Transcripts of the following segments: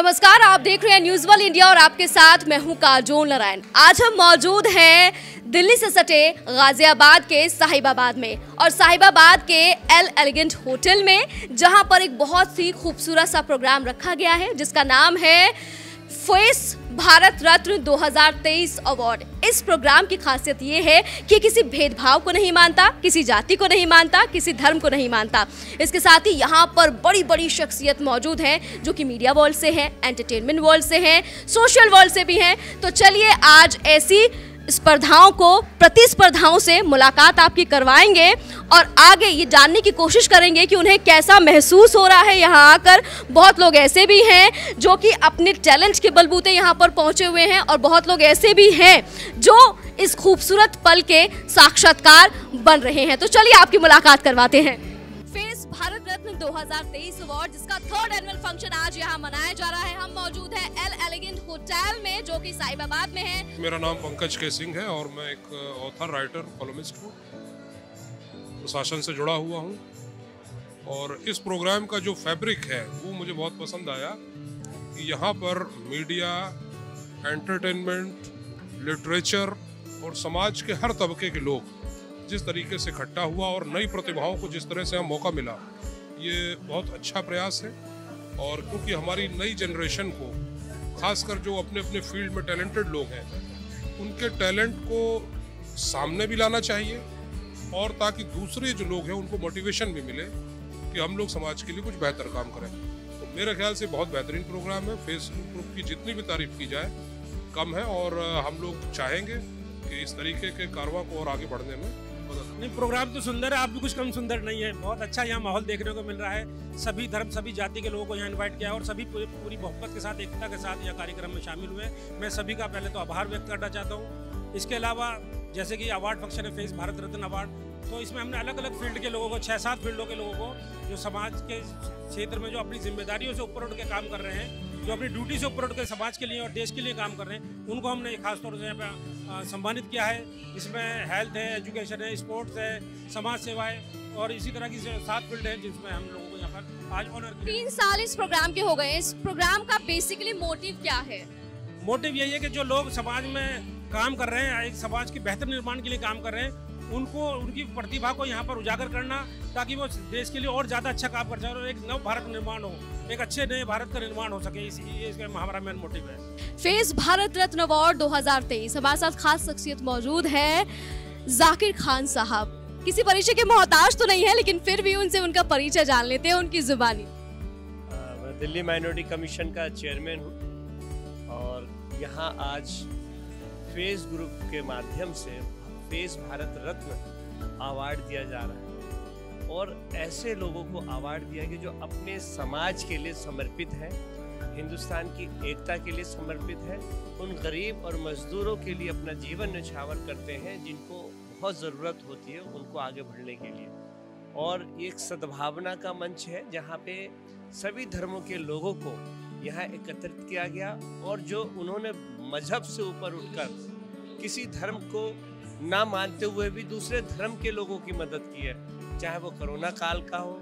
नमस्कार, आप देख रहे हैं न्यूज़ वर्ल्ड इंडिया और आपके साथ मैं हूं काजोल नारायण। आज हम मौजूद हैं दिल्ली से सटे गाजियाबाद के साहिबाबाद में और साहिबाबाद के एल एलिगेंट होटल में, जहां पर एक बहुत ही खूबसूरत सा प्रोग्राम रखा गया है जिसका नाम है फेस भारत रत्न 2023 अवार्ड। इस प्रोग्राम की खासियत ये है कि किसी भेदभाव को नहीं मानता, किसी जाति को नहीं मानता, किसी धर्म को नहीं मानता। इसके साथ ही यहाँ पर बड़ी बड़ी शख्सियत मौजूद हैं जो कि मीडिया वर्ल्ड से हैं, एंटरटेनमेंट वर्ल्ड से हैं, सोशल वर्ल्ड से भी हैं। तो चलिए आज ऐसी स्पर्धाओं को, प्रतिस्पर्धाओं से मुलाकात आपकी करवाएंगे और आगे ये जानने की कोशिश करेंगे कि उन्हें कैसा महसूस हो रहा है यहाँ आकर। बहुत लोग ऐसे भी हैं जो कि अपने टैलेंट के बलबूते यहाँ पर पहुँचे हुए हैं और बहुत लोग ऐसे भी हैं जो इस खूबसूरत पल के साक्षात्कार बन रहे हैं। तो चलिए आपकी मुलाकात करवाते हैं। फेस भारत रत्न 2023 अवार्ड, जिसका थर्ड एनुअल फंक्शन आज यहाँ मनाया जा रहा है। हम मौजूद हैं एल एलिगेंट होटल में जो कि साहिबाबाद में है। मेरा नाम पंकज के सिंह है और मैं एक ऑथर, राइटर, कॉलमिस्ट हूँ, प्रशासन से जुड़ा हुआ हूँ। और इस प्रोग्राम का जो फैब्रिक है वो मुझे बहुत पसंद आया कि यहाँ पर मीडिया, एंटरटेनमेंट, लिटरेचर और समाज के हर तबके के लोग जिस तरीके से इकट्ठा हुआ और नई प्रतिभाओं को जिस तरह से हम मौका मिला, ये बहुत अच्छा प्रयास है। और क्योंकि हमारी नई जनरेशन को, खासकर जो अपने अपने फील्ड में टैलेंटेड लोग हैं, उनके टैलेंट को सामने भी लाना चाहिए और ताकि दूसरे जो लोग हैं उनको मोटिवेशन भी मिले कि हम लोग समाज के लिए कुछ बेहतर काम करें। तो मेरे ख्याल से बहुत बेहतरीन प्रोग्राम है। फेस ग्रुप की जितनी भी तारीफ की जाए कम है और हम लोग चाहेंगे कि इस तरीके के कारवा को और आगे बढ़ने में मदद। नहीं, प्रोग्राम तो सुंदर है, आप भी कुछ कम सुंदर नहीं है। बहुत अच्छा यहाँ माहौल देखने को मिल रहा है। सभी धर्म, सभी जाति के लोगों को यहाँ इन्वाइट किया है और सभी पूरी मोहब्बत के साथ, एकता के साथ यह कार्यक्रम में शामिल हुए हैं। मैं सभी का पहले तो आभार व्यक्त करना चाहता हूँ। इसके अलावा जैसे कि अवार्ड फंक्शन है फेस भारत रत्न अवार्ड, तो इसमें हमने अलग अलग फील्ड के लोगों को, 6-7 फील्डों के लोगों को, जो समाज के क्षेत्र में जो अपनी जिम्मेदारियों से ऊपर उठ के काम कर रहे हैं, जो अपनी ड्यूटी से ऊपर उठ के समाज के लिए और देश के लिए काम कर रहे हैं, उनको हमने खास तौर से यहाँ पर सम्मानित किया है। इसमें हेल्थ है, एजुकेशन है, स्पोर्ट्स है, समाज सेवा है और इसी तरह की 7 फील्ड है जिसमें हम लोगों को यहाँ पर आज ऑनर। 3 साल इस प्रोग्राम के हो गए। इस प्रोग्राम का बेसिकली मोटिव क्या है? मोटिव यही है कि जो लोग समाज में काम कर रहे हैं, एक समाज के बेहतर निर्माण के लिए काम कर रहे हैं, उनको, उनकी प्रतिभा को यहाँ पर उजागर करना ताकि वो देश के लिए और ज़्यादा अच्छा काम कर जाए और एक नव भारत निर्माण हो, एक अच्छे नए भारत का निर्माण हो सके। ये इसका हमारा मेन मोटिव है। Face Bharat Ratna award 2023। हमारे साथ खास शख्सियत मौजूद है जाकिर खान साहब। किसी परिचय के मोहताज तो नहीं है, लेकिन फिर भी उनसे उनका परिचय जान लेते हैं उनकी जुबानी। मैं दिल्ली माइनोरिटी कमीशन का चेयरमैन हूँ और यहाँ आज फेस ग्रुप के माध्यम से फेस भारत रत्न अवार्ड दिया जा रहा है और ऐसे लोगों को अवार्ड दिया है कि जो अपने समाज के लिए समर्पित हैं, हिंदुस्तान की एकता के लिए समर्पित हैं, उन गरीब और मजदूरों के लिए अपना जीवन न्यौछावर करते हैं जिनको बहुत ज़रूरत होती है उनको आगे बढ़ने के लिए। और एक सद्भावना का मंच है जहाँ पे सभी धर्मों के लोगों को यहाँ एकत्रित किया गया और जो उन्होंने मजहब से ऊपर उठकर किसी धर्म को ना मानते हुए भी दूसरे धर्म के लोगों की मदद की है, चाहे वो कोरोना काल का हो,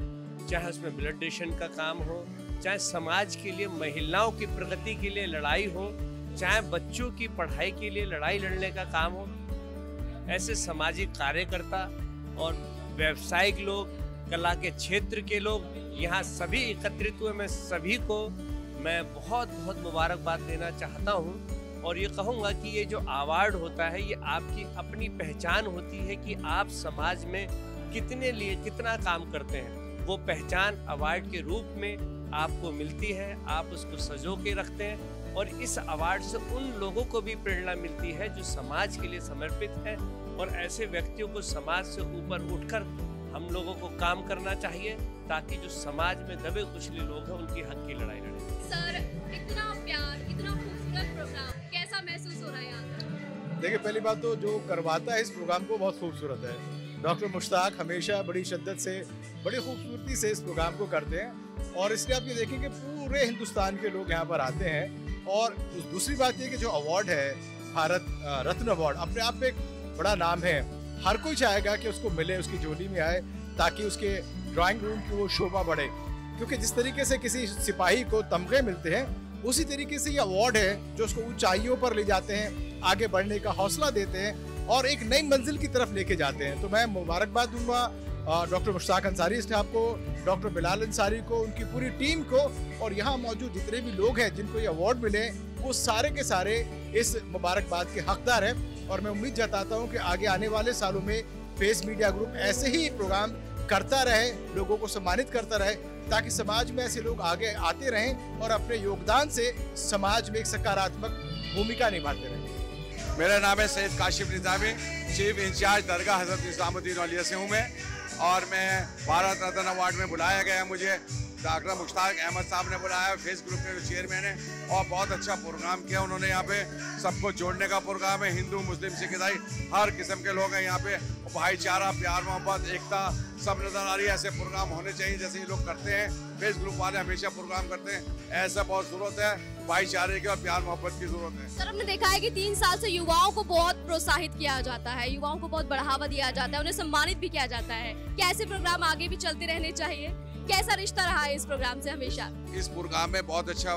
चाहे उसमें ब्लड डोनेशन का काम हो, चाहे समाज के लिए महिलाओं की प्रगति के लिए लड़ाई हो, चाहे बच्चों की पढ़ाई के लिए लड़ाई लड़ने का काम हो। ऐसे सामाजिक कार्यकर्ता और व्यावसायिक लोग, कला के क्षेत्र के लोग यहाँ सभी एकत्रित हुए। मैं सभी को बहुत मुबारकबाद देना चाहता हूँ और ये कहूँगा कि ये जो अवार्ड होता है ये आपकी अपनी पहचान होती है कि आप समाज में कितने लिए कितना काम करते हैं। वो पहचान अवार्ड के रूप में आपको मिलती है, आप उसको सजो के रखते हैं और इस अवार्ड से उन लोगों को भी प्रेरणा मिलती है जो समाज के लिए समर्पित हैं और ऐसे व्यक्तियों को समाज से ऊपर उठ कर हम लोगों को काम करना चाहिए ताकि जो समाज में दबे कुचले लोग हैं उनकी हक की लड़ाई लड़े। सर, इतना प्यार, इतना खूबसूरत प्रोग्राम, कैसा महसूस हो रहा है यहाँ? देखिए, पहली बात तो जो करवाता है इस प्रोग्राम को बहुत खूबसूरत है। डॉक्टर मुश्ताक़ हमेशा बड़ी शिद्दत से, बड़ी खूबसूरती से इस प्रोग्राम को करते हैं और इसलिए आप ये देखें कि पूरे हिंदुस्तान के लोग यहाँ पर आते हैं। और दूसरी बात यह कि जो अवार्ड है भारत रत्न अवार्ड, अपने आप में एक बड़ा नाम है। हर कोई चाहेगा कि उसको मिले, उसकी झोली में आए ताकि उसके ड्राइंग रूम की वो शोभा बढ़े, क्योंकि जिस तरीके से किसी सिपाही को तमगे मिलते हैं उसी तरीके से ये अवार्ड है जो उसको ऊंचाइयों पर ले जाते हैं, आगे बढ़ने का हौसला देते हैं और एक नई मंजिल की तरफ लेके जाते हैं। तो मैं मुबारकबाद दूंगा डॉक्टर मुश्ताक़ अंसारी स्टाफ को, डॉक्टर बिलाल अंसारी को, उनकी पूरी टीम को, और यहाँ मौजूद जितने भी लोग हैं जिनको ये अवार्ड मिले वो सारे के सारे इस मुबारकबाद के हकदार हैं। और मैं उम्मीद जताता हूँ कि आगे आने वाले सालों में फेस मीडिया ग्रुप ऐसे ही प्रोग्राम करता रहे, लोगों को सम्मानित करता रहे, ताकि समाज में ऐसे लोग आगे आते रहें और अपने योगदान से समाज में एक सकारात्मक भूमिका निभाते रहें। मेरा नाम है सैयद काशिफ निजामी, चीफ इंचार्ज दरगाह हजरत निजामुद्दीन औलिया से हूँ मैं, और मैं भारत रत्न अवार्ड में बुलाया गया है। मुझे डॉक्टर मुश्ताक़ अहमद साहब ने बुलाया, फेस ग्रुप के चेयरमैन है, और बहुत अच्छा प्रोग्राम किया उन्होंने। यहाँ पे सबको जोड़ने का प्रोग्राम है, हिंदू मुस्लिम सिख ईसाई हर किस्म के लोग हैं यहाँ पे, भाईचारा प्यार मोहब्बत एकता सब नजर आ रही है। ऐसे प्रोग्राम होने चाहिए जैसे ये लोग करते हैं, फेस ग्रुप वाले हमेशा प्रोग्राम करते हैं, ऐसा बहुत जरूरत है, भाईचारे की और प्यार मोहब्बत की जरूरत है। सर हमने देखा है कि 3 साल से युवाओं को बहुत प्रोत्साहित किया जाता है, युवाओं को बहुत बढ़ावा दिया जाता है, उन्हें सम्मानित भी किया जाता है। क्या ऐसे प्रोग्राम आगे भी चलते रहने चाहिए? कैसा रिश्ता रहा है इस प्रोग्राम से? हमेशा इस प्रोग्राम में बहुत अच्छा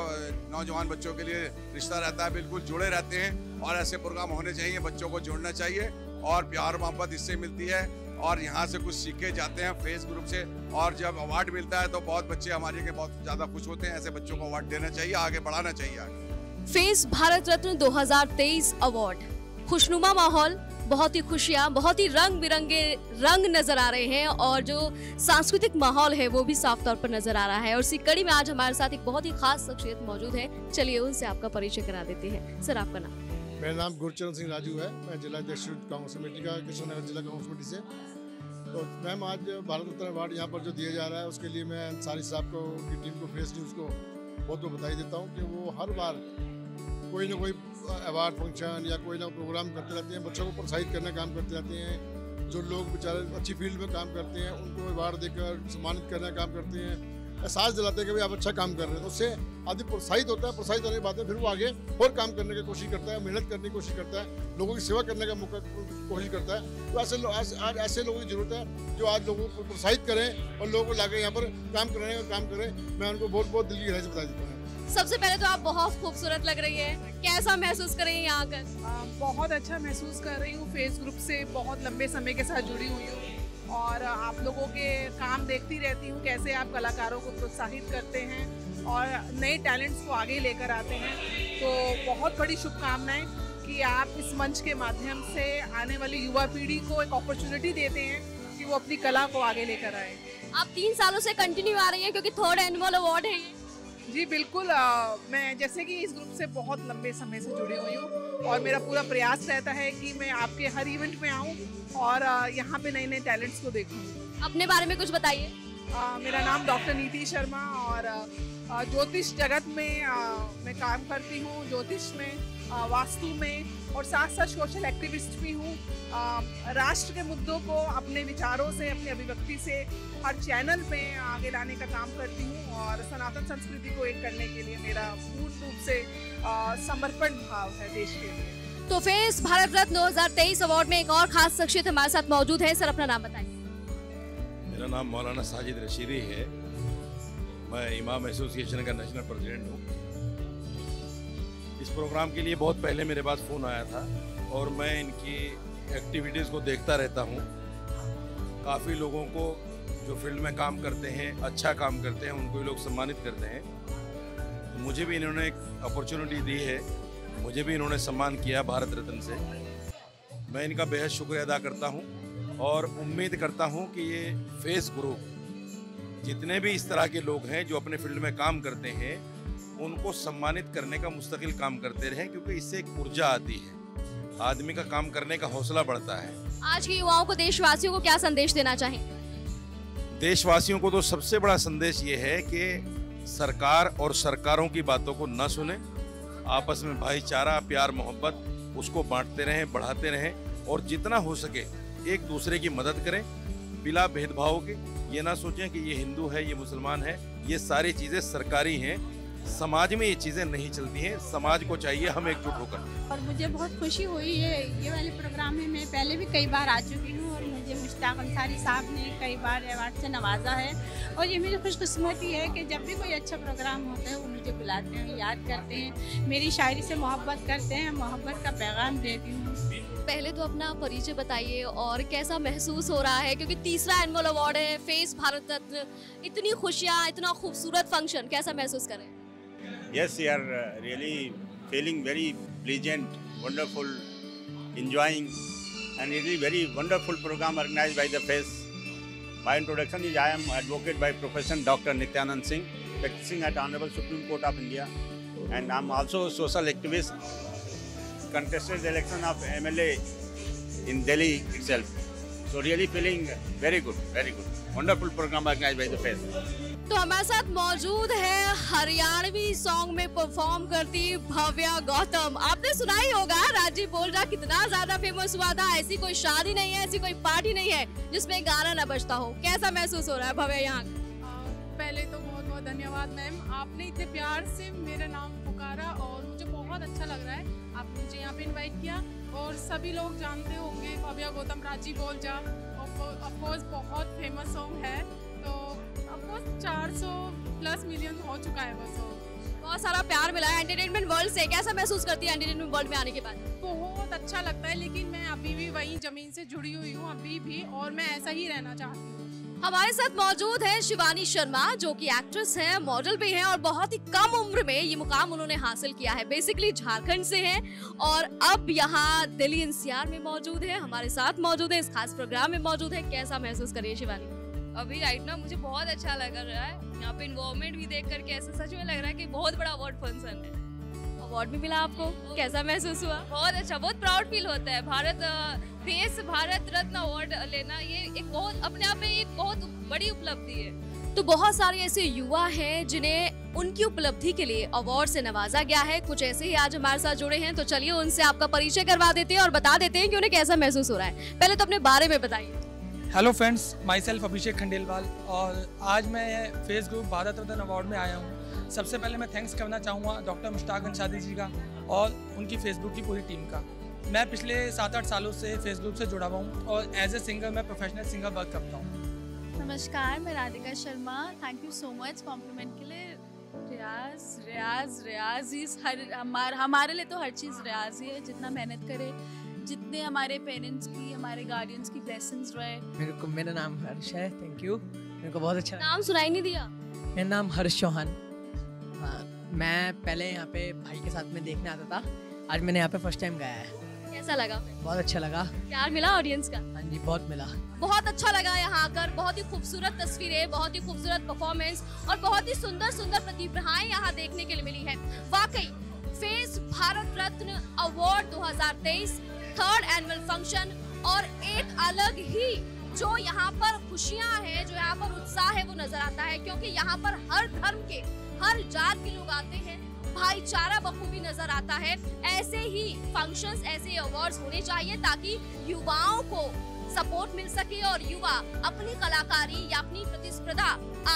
नौजवान बच्चों के लिए रिश्ता रहता है, बिल्कुल जुड़े रहते हैं, और ऐसे प्रोग्राम होने चाहिए, बच्चों को जोड़ना चाहिए और प्यार मोहब्बत इससे मिलती है और यहाँ से कुछ सीख के जाते हैं फेस ग्रुप से। और जब अवार्ड मिलता है तो बहुत बच्चे हमारे के बहुत ज्यादा खुश होते हैं, ऐसे बच्चों को अवार्ड देना चाहिए, आगे बढ़ाना चाहिए। फेस भारत रत्न 2023 अवार्ड, खुशनुमा माहौल, बहुत ही खुशियाँ, बहुत ही रंग बिरंगे रंग नजर आ रहे हैं और जो सांस्कृतिक माहौल है वो भी साफ तौर पर नजर आ रहा है। और इसी कड़ी में आज हमारे साथ एक बहुत ही खास शख्सियत मौजूद है, चलिए उनसे आपका परिचय करा देते हैं। सर आपका नाम? मेरा नाम गुरचरण सिंह राजू है, मैं जिला अध्यक्ष कांग्रेस कमेटी का कृष्णनगर जिला कांग्रेस कमेटी से। तो मैम आज भारत रत्न अवार्ड यहाँ पर जो दिया जा रहा है उसके लिए मैं अंसारी साहब को, उनकी टीम को, फेस न्यूज़ को बहुत बहुत बधाई देता हूँ कि वो हर बार कोई ना कोई अवार्ड फंक्शन या कोई ना प्रोग्राम करते रहते हैं, बच्चों को प्रोत्साहित करने काम करते रहते हैं। जो लोग बेचारे अच्छी फील्ड में काम करते हैं उनको अवार्ड देकर सम्मानित करने काम करते हैं, एहसास दिलाते हैं कि भाई आप अच्छा काम कर रहे हैं, उससे आदमी प्रोत्साहित होता है। प्रोत्साहित होने के बाद फिर वो आगे और काम करने की कोशिश करता है, मेहनत करने की कोशिश करता है, लोगों की सेवा करने का मौका कोशिश करता है। तो ऐसे लोगों की जरूरत है जो आज लोगों को प्रोत्साहित करें और लोगों को लाके यहाँ पर काम कराने का काम करें। मैं उनको बहुत बहुत दिल की गहराई से बधाई देता हूँ। सबसे पहले तो आप बहुत खूबसूरत लग रही है, कैसा महसूस कर रही है यहाँ आकर? बहुत अच्छा महसूस कर रही हूँ, फेस ग्रुप से बहुत लंबे समय के साथ जुड़ी हुई हूँ और आप लोगों के काम देखती रहती हूँ, कैसे आप कलाकारों को प्रोत्साहित करते हैं और नए टैलेंट्स को आगे लेकर आते हैं। तो बहुत बड़ी शुभकामनाएं कि आप इस मंच के माध्यम से आने वाली युवा पीढ़ी को एक अपॉर्चुनिटी देते हैं कि वो अपनी कला को आगे लेकर आए। आप 3 सालों से कंटिन्यू आ रही हैं क्योंकि थर्ड एनुअल अवार्ड है। जी बिल्कुल, मैं जैसे कि इस ग्रुप से बहुत लंबे समय से जुड़ी हुई हूँ और मेरा पूरा प्रयास रहता है कि मैं आपके हर इवेंट में आऊँ और यहाँ पे नए नए टैलेंट्स को देखूँ। अपने बारे में कुछ बताइए। मेरा नाम डॉक्टर नीति शर्मा और ज्योतिष जगत में मैं काम करती हूँ, ज्योतिष में, वास्तु में, और साथ साथ सोशल एक्टिविस्ट भी हूँ। राष्ट्र के मुद्दों को अपने विचारों से, अपनी अभिव्यक्ति से हर चैनल पे आगे लाने का काम करती हूँ और सनातन संस्कृति को एक करने के लिए मेरा पूर्ण रूप से समर्पण भाव है देश के लिए। तो फेस भारत रत्न 2023 अवार्ड में एक और खास शख्सियत हमारे साथ मौजूद है। सर अपना नाम बताइए। मेरा नाम मौलाना साजिद रशीदी है, मैं इमाम एसोसिएशन का नेशनल प्रेसिडेंट हूँ। इस प्रोग्राम के लिए बहुत पहले मेरे पास फ़ोन आया था और मैं इनकी एक्टिविटीज़ को देखता रहता हूँ। काफ़ी लोगों को जो फील्ड में काम करते हैं, अच्छा काम करते हैं, उनको ये लोग सम्मानित करते हैं। तो मुझे भी इन्होंने एक अपॉर्चुनिटी दी है, मुझे भी इन्होंने सम्मान किया भारत रत्न से। मैं इनका बेहद शुक्रिया अदा करता हूँ और उम्मीद करता हूँ कि ये फेस ग्रुप जितने भी इस तरह के लोग हैं जो अपने फील्ड में काम करते हैं उनको सम्मानित करने का मुस्तकिल काम करते रहें, क्योंकि इससे एक ऊर्जा आती है, आदमी का काम करने का हौसला बढ़ता है। आज के युवाओं को, देशवासियों को क्या संदेश देना चाहिए? देशवासियों को तो सबसे बड़ा संदेश ये है कि सरकार और सरकारों की बातों को न सुने, आपस में भाईचारा प्यार मोहब्बत उसको बांटते रहें, बढ़ाते रहें और जितना हो सके एक दूसरे की मदद करें बिना भेदभाव के। ये ना सोचें कि ये हिंदू है, ये मुसलमान है, ये सारी चीज़ें सरकारी हैं, समाज में ये चीज़ें नहीं चलती हैं, समाज को चाहिए हम एकजुट होकर। और मुझे बहुत खुशी हुई है ये वाले प्रोग्राम में, मैं पहले भी कई बार आ चुकी हूँ और मुझे मुझे मुश्ताक़ अंसारी साहब ने कई बार अवार्ड से नवाजा है और ये मेरी खुशकिस्मती है कि जब भी कोई अच्छा प्रोग्राम होता है वो मुझे बुलाते हैं, याद करते हैं, मेरी शायरी से मोहब्बत करते हैं, मोहब्बत का पैगाम देती हूँ। पहले तो अपना परिचय बताइए और कैसा महसूस हो रहा है, क्योंकि तीसरा एनुअल अवार्ड है, फेस भारत रत्न, इतनी खुशियाँ, इतना खूबसूरत फंक्शन, कैसा महसूस करें? यस, यार really feeling very pleasant, wonderful, enjoying and it is very wonderful program organized by the face. My introduction is I am advocate by profession Dr. Nitiyanand Singh, practicing at Honorable Supreme Court of India, and I am also a social activist, contested election of MLA in Delhi itself. So really feeling very good, wonderful program organized by the face. तो हमारे साथ मौजूद है Haryanvi song में perform करती भव्या गौतम। आपने सुना ही होगा राजीव बोल जा कितना ज्यादा फेमस हुआ था, ऐसी कोई शादी नहीं है, ऐसी कोई पार्टी नहीं है जिसमें गाना न बजता हो। कैसा महसूस हो रहा है भव्या यहाँ? पहले तो बहुत बहुत धन्यवाद मैम, आपने इतने प्यार से मेरा नाम पुकारा और मुझे बहुत अच्छा लग रहा है आप मुझे यहाँ पे इन्वाइट किया। और सभी लोग जानते होंगे भव्या गौतम, राजीव बोल जा ऑफकोर्स बहुत फेमस सॉन्ग है, तो 400+ मिलियन हो चुका है वो। बहुत सारा प्यार मिला है एंटरटेनमेंट वर्ल्ड से। कैसा महसूस करती है एंटरटेनमेंट वर्ल्ड में आने के बाद? बहुत अच्छा लगता है, लेकिन मैं अभी भी वही जमीन से जुड़ी हुई हूँ अभी भी, और मैं ऐसा ही रहना चाहती हूँ। हमारे साथ मौजूद है शिवानी शर्मा, जो कि एक्ट्रेस है, मॉडल भी है और बहुत ही कम उम्र में ये मुकाम उन्होंने हासिल किया है। बेसिकली झारखंड से हैं और अब यहाँ दिल्ली NCR में मौजूद है, हमारे साथ मौजूद है, इस खास प्रोग्राम में मौजूद है। कैसा महसूस करिए शिवानी? अभी राइट ना मुझे बहुत अच्छा लग रहा है, यहाँ पे इन्वॉल्वमेंट भी देख करके ऐसा सच में लग रहा है कि बहुत बड़ा अवार्ड फंक्शन है। अवार्ड भी मिला आपको, कैसा महसूस हुआ? बहुत अच्छा, बहुत प्राउड फील होता है। फेस भारत रत्न अवार्ड लेना ये एक बहुत अपने आप में एक बहुत बड़ी उपलब्धि है। तो बहुत सारे ऐसे युवा हैं जिन्हें उनकी उपलब्धि के लिए अवार्ड से नवाजा गया है, कुछ ऐसे ही आज हमारे साथ जुड़े हैं। तो चलिए उनसे आपका परिचय करवा देते हैं और बता देते हैं कि उन्हें कैसा महसूस हो रहा है। पहले तो अपने बारे में बताइए। Hello friends, myself Abhishek Khandelwal और आज मैं face group Bharat Ratna award में आया हूँ। सबसे पहले मैं थैंक्स करना चाहूँगा डॉक्टर मुश्ताक़ अंसारी जी का और उनकी फेसबुक की पूरी टीम का। मैं पिछले 7-8 सालों से फेसबुक से जुड़ा हुआ हूँ और एज ए सिंगर मैं प्रोफेशनल सिंगर वर्क करता हूँ। नमस्कार, मैं Radhika Sharma. Thank you so much compliment के लिए। रियाज इस हमारे लिए तो हर चीज़ रियाज ही है। जितना मेहनत करे, जितने हमारे पेरेंट्स की, हमारे गार्डियंस की ब्लेसिंग्स रहे। मेरा नाम हर्ष है। Thank you. मेरे को बहुत अच्छा नाम सुनाई नहीं दिया। मेरा नाम हर्ष चौहान। मैं पहले यहाँ पे भाई के साथ में देखने आता था, आज मैंने यहाँ पे फर्स्ट टाइम गाया है। कैसा लगा? बहुत अच्छा लगा। प्यार मिला ऑडियंस का? हाँ जी, बहुत मिला। बहुत अच्छा लगा यहाँ आकर, बहुत ही खूबसूरत तस्वीरें, बहुत ही खूबसूरत परफॉर्मेंस और बहुत ही सुंदर सुंदर प्रतिभाएं यहाँ देखने के लिए मिली है। वाकई Face Bharat Ratna award 2023 third annual function और एक अलग ही जो यहाँ पर खुशियाँ हैं, जो यहाँ पर उत्साह है वो नजर आता है, क्योंकि यहाँ पर हर धर्म के, हर जात के लोग आते हैं, भाईचारा बखूबी नजर आता है। ऐसे ही फंक्शंस, ऐसे अवार्ड्स होने चाहिए ताकि युवाओं को सपोर्ट मिल सके और युवा अपनी कलाकारी या अपनी प्रतिस्पर्धा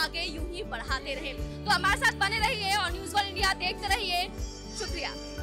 आगे यूं ही बढ़ाते रहे। तो हमारे साथ बने रहिए और न्यूज़ वर्ल्ड इंडिया देखते रहिए। शुक्रिया।